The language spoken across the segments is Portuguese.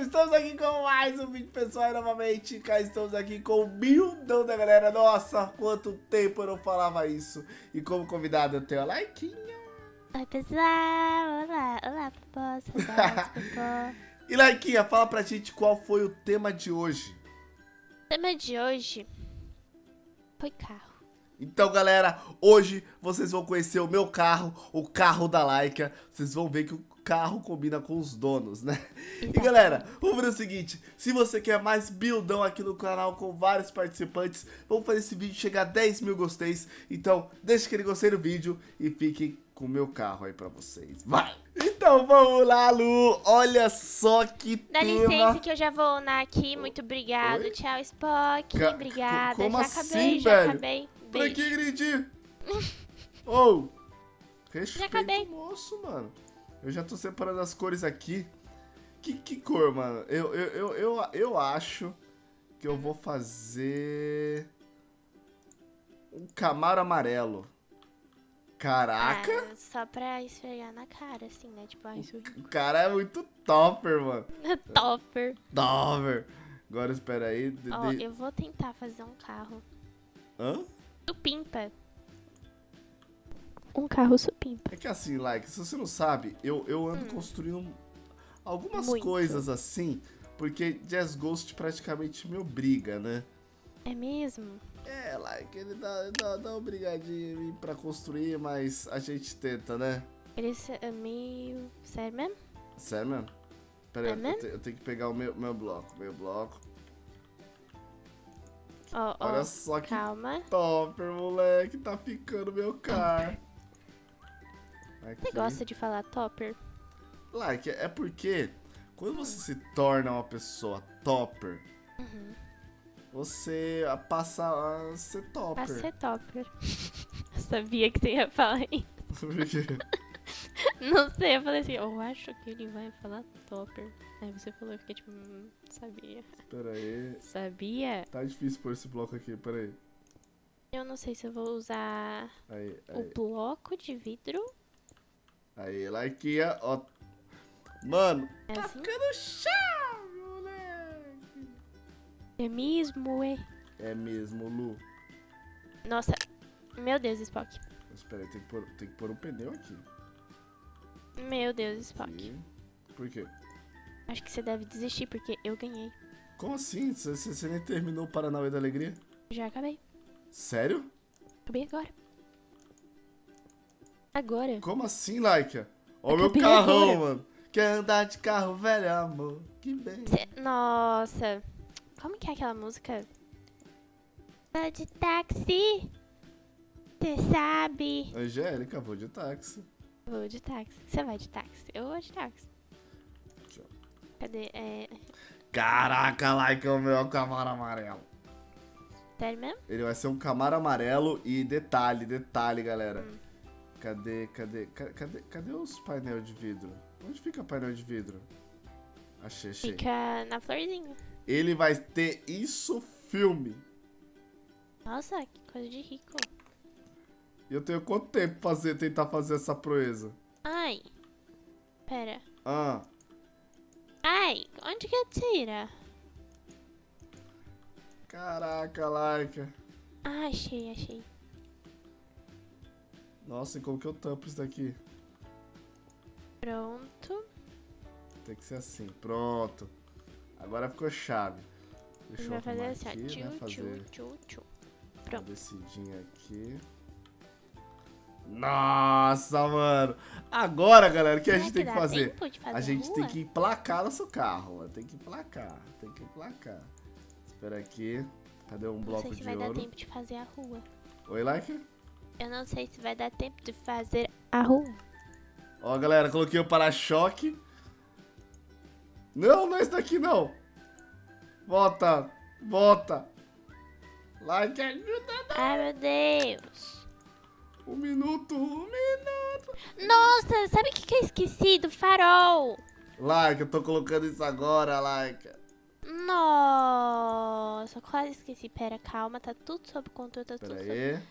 Estamos aqui com mais um vídeo, pessoal, e novamente cá estamos aqui com o Bildão da galera. Nossa, quanto tempo eu não falava isso. E como convidada eu tenho a Laiquinha. Oi, pessoal, olá, olá, popô, saudades, popô. E Laiquinha, fala pra gente qual foi o tema de hoje. O tema de hoje foi carro. Então, galera, hoje vocês vão conhecer o meu carro, o carro da Laika. Vocês vão ver que o carro combina com os donos, né? E, galera, vamos ver o seguinte. Se você quer mais buildão aqui no canal com vários participantes, vamos fazer esse vídeo chegar a 10 mil gosteis. Então, deixa aquele gostei no vídeo e fiquem com o meu carro aí pra vocês. Vai! Então, vamos lá, Lu. Olha só que dá tema. Licença que eu já vou onar aqui. Muito obrigado. Oi? Tchau, Spok. Obrigada. Como já assim, acabei, velho? Já acabei. Pra que agredir? Oh, respeito o moço, mano. Eu já tô separando as cores aqui. Que cor, mano? Eu acho que eu vou fazer um Camaro amarelo. Caraca! Ah, só pra esfregar na cara, assim, né? Tipo, ai, o cara é muito topper, mano. Topper. Topper. Agora, espera aí. Ó, eu vou tentar fazer um carro. Hã? Supimpa. Um carro supimpa. É que assim, Like, se você não sabe, eu ando construindo algumas coisas assim, porque Jazz Ghost praticamente me obriga, né? É mesmo? É, Like, ele dá uma brigadinha pra construir, mas a gente tenta, né? Ele é meio... Sério mesmo? Sério mesmo? Pera aí, eu tenho que pegar o meu bloco, Oh, olha só que topper, moleque, tá ficando meu carro. Você gosta de falar topper? Like, é porque quando você se torna uma pessoa topper, você passa a ser topper. Passa a ser topper. Eu sabia que você ia falar isso. Por quê? Não sei, eu falei assim, eu acho que ele vai falar topper. Aí você falou, eu fiquei tipo, sabia. Espera aí. Sabia? Tá difícil pôr esse bloco aqui, pera aí. Eu não sei se eu vou usar o bloco de vidro. Aí, Laiquinha, ó. Mano, é tá assim? Ficando chave, moleque. É mesmo, é? É mesmo, Lu. Nossa, meu Deus, Spok. Espera aí, tem que pôr um pneu aqui. Meu Deus, Spok. Por quê? Acho que você deve desistir, porque eu ganhei. Como assim? Você nem terminou o Paranauê da Alegria? Já acabei. Sério? Acabei agora. Agora? Como assim, Laika? Ó o meu carrão, mano. Quer andar de carro, velho, amor. Que bem. Nossa. Como que é aquela música? Vou de táxi. Você sabe. Angélica, vou de táxi. Vou de táxi. Você vai de táxi? Eu vou de táxi. Cadê? Caraca, Laika, é o meu Camaro amarelo. Sério mesmo? Ele vai ser um Camaro amarelo e detalhe, galera. Cadê os painéis de vidro? Onde fica painel de vidro? Achei, achei. Fica na florzinha. Ele vai ter isso filme. Nossa, que coisa de rico. E eu tenho quanto tempo pra tentar fazer essa proeza? Ai, pera. Ah. Ai, onde que atira? Caraca, Laika. Ah, achei, achei. Nossa, e como que eu tampo isso daqui? Pronto. Tem que ser assim, pronto. Agora ficou chave. Deixa eu fazer assim, aqui, né? Pronto. Descidinha aqui. Nossa, mano. Agora, galera, o que a gente tem que fazer? A gente tem que emplacar nosso carro, mano. Tem que emplacar, Espera aqui. Cadê um bloco de ouro? Não sei se vai dar tempo de fazer a rua. Oi, Laika? Eu não sei se vai dar tempo de fazer a rua. Ó, galera, coloquei o para-choque. Não, não é isso daqui, não. Volta, volta. Laika, ajuda. Ai, meu Deus. Um minuto, Nossa, sabe o que eu esqueci do farol? Laika, eu tô colocando isso agora, Laika. Nossa, quase esqueci. Pera, calma, tá tudo sob controle, tá tudo sob...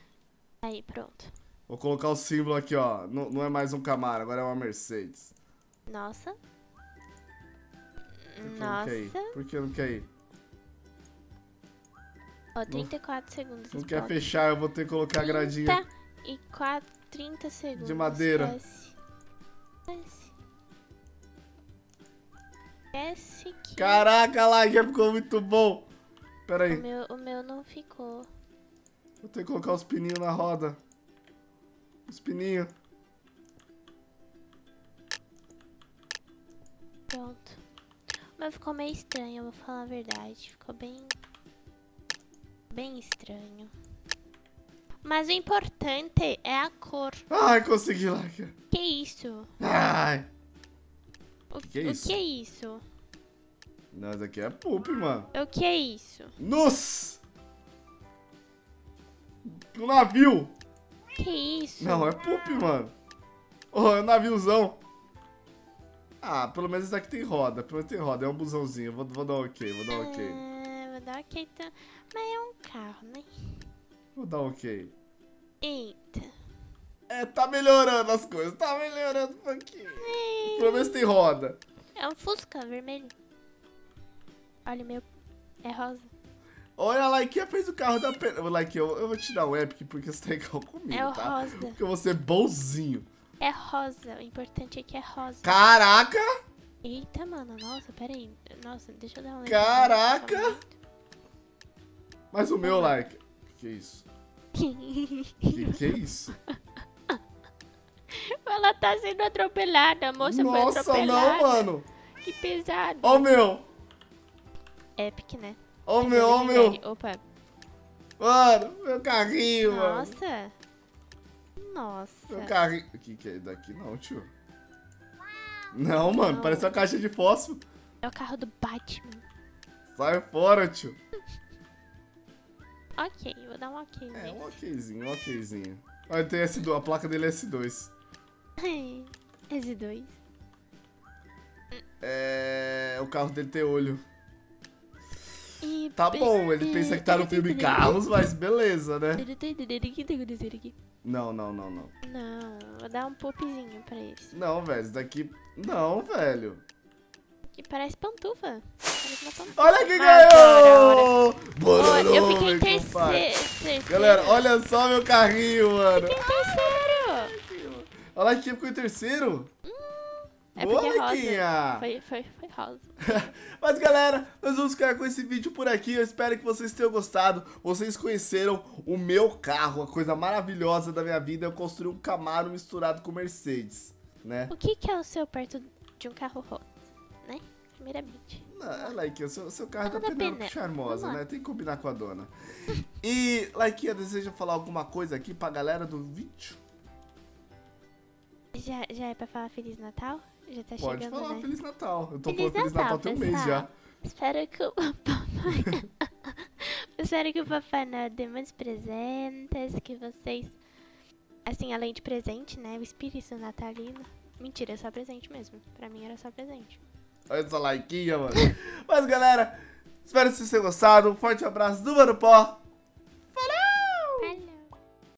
Aí, pronto. Vou colocar o símbolo aqui, ó. Não, não é mais um Camaro, agora é uma Mercedes. Nossa. Por que não quer ir? Ó, 34 segundos. Não quer fechar, eu vou ter que colocar a gradinha. 30 segundos. De madeira. Esquece que... Caraca, Laique, ficou muito bom. Pera aí. O meu não ficou. Vou ter que colocar os pininhos na roda. Os pininhos. Pronto. O meu ficou meio estranho, eu vou falar a verdade. Ficou bem... bem estranho. Mas o importante é a cor. Ai, consegui, Laika. Que isso? Ai. O que é isso? Não, isso aqui é poop, mano. O que é isso? Nossa! O navio! Que isso? Não, é poop, mano. Oh, é um naviozão. Ah, pelo menos esse daqui tem roda. Pelo menos tem roda, é um busãozinho. Vou dar um ok, vou dar um ok. Vou dar ok, então... Mas é um carro, né? Vou dar um ok. Eita. É, tá melhorando as coisas. Tá melhorando um pouquinho. Pelo menos tem roda. É um Fusca vermelho. Olha, meu. É rosa. Olha, a Laiquinha fez o carro da pena. Laiquinha, eu vou te dar um epic porque você tá igual comigo, tá? É o rosa. Porque eu vou ser bonzinho. É rosa. O importante é que é rosa. Caraca! Eita, mano. Nossa, pera aí. Nossa, deixa eu dar um like. Caraca! Mas o meu, Laique. Que isso? Que é isso? Ela tá sendo atropelada, a moça. Nossa, foi atropelada. Nossa, não, mano. Que pesado. Ó o meu. Epic, né? Ó o meu, ó o meu. Opa. Mano, meu carrinho, nossa. Mano. Nossa. Meu carrinho. O que é daqui? Não, tio. Não, mano. Não. Parece uma caixa de fósforo. É o carro do Batman. Sai fora, tio. Ok, vou dar um okzinho. É, um okzinho, um okzinho. Olha, tem S2, a placa dele é S2. S2. É... o carro dele tem olho. E tá bom, ele pensa que tá no filme Carros, mas beleza, né? Não, não, não, não. Não, vou dar um popzinho pra esse. Não, velho, isso daqui... Não, velho. Que parece pantufa. Olha quem ganhou! Bora, eu fiquei em terceiro. Galera, olha só meu carrinho, mano. Eu fiquei em terceiro. Olha aqui, ficou em terceiro. É porque rosa. Foi rosa. Mas galera, nós vamos ficar com esse vídeo por aqui. Eu espero que vocês tenham gostado. Vocês conheceram o meu carro, a coisa maravilhosa da minha vida. Eu construí um Camaro misturado com Mercedes, né? O que que é o seu perto de um carro rosa, né? Primeiramente. Não, Laiquinha, seu carro da Penélope charmosa, né? Tem que combinar com a dona. E, Laiquinha, deseja falar alguma coisa aqui pra galera do vídeo? Já é pra falar Feliz Natal? Já tá chegando, né? Pode falar Feliz Natal. Eu tô falando Feliz Natal tem um mês já. Espero que o papai... Espero que o papai Noel dê muitos presentes, que vocês... Assim, além de presente, né? O espírito natalino. Mentira, é só presente mesmo. Pra mim era só presente. Olha essa Laiquinha, mano. Mas, galera, espero que vocês tenham gostado. Um forte abraço do ManuPo.